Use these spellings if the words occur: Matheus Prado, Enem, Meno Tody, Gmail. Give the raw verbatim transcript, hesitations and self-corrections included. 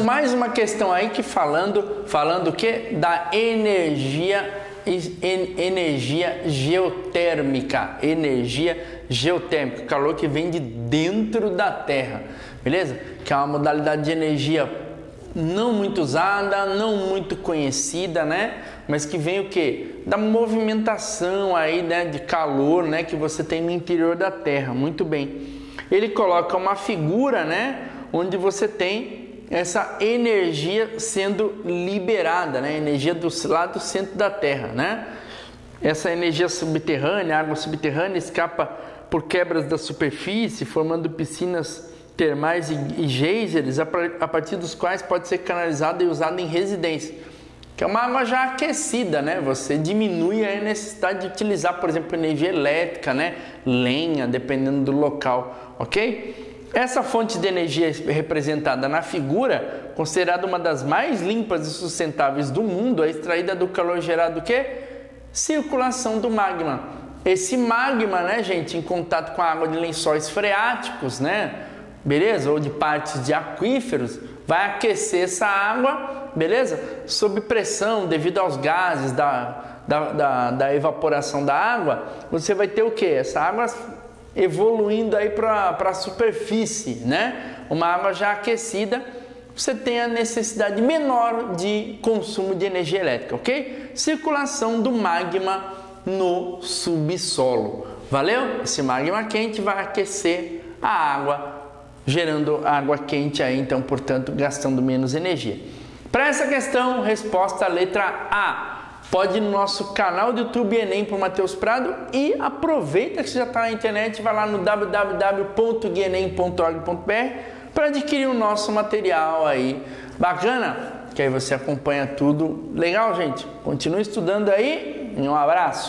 Então, mais uma questão aí que falando, falando o quê? Da energia, en, energia geotérmica, energia geotérmica, calor que vem de dentro da terra, beleza? Que é uma modalidade de energia não muito usada, não muito conhecida, né? Mas que vem o quê? Da movimentação aí, né? De calor, né? Que você tem no interior da Terra. Muito bem. Ele coloca uma figura, né? Onde você tem essa energia sendo liberada, né? Energia do lado do centro da Terra, né? Essa energia subterrânea, água subterrânea, escapa por quebras da superfície, formando piscinas termais e geysers, a partir dos quais pode ser canalizada e usada em residência, que é uma água já aquecida, né? Você diminui a necessidade de utilizar, por exemplo, energia elétrica, né? Lenha, dependendo do local, ok? Essa fonte de energia representada na figura, considerada uma das mais limpas e sustentáveis do mundo, é extraída do calor gerado do quê? Circulação do magma. Esse magma, né, gente, em contato com a água de lençóis freáticos, né? Beleza? Ou de partes de aquíferos, vai aquecer essa água, beleza? Sob pressão, devido aos gases da, da, da, da evaporação da água, você vai ter o que? Essa água evoluindo aí para a superfície, né? Uma água já aquecida, você tem a necessidade menor de consumo de energia elétrica, ok? Circulação do magma no subsolo, valeu? Esse magma quente vai aquecer a água, gerando água quente aí, então, portanto, gastando menos energia. Para essa questão, resposta letra A. Pode ir no nosso canal do YouTube Enem por Matheus Prado e aproveita que você já está na internet, vai lá no w w w ponto guia enem ponto org ponto b r para adquirir o nosso material aí bacana, que aí você acompanha tudo. Legal, gente? Continue estudando aí e um abraço!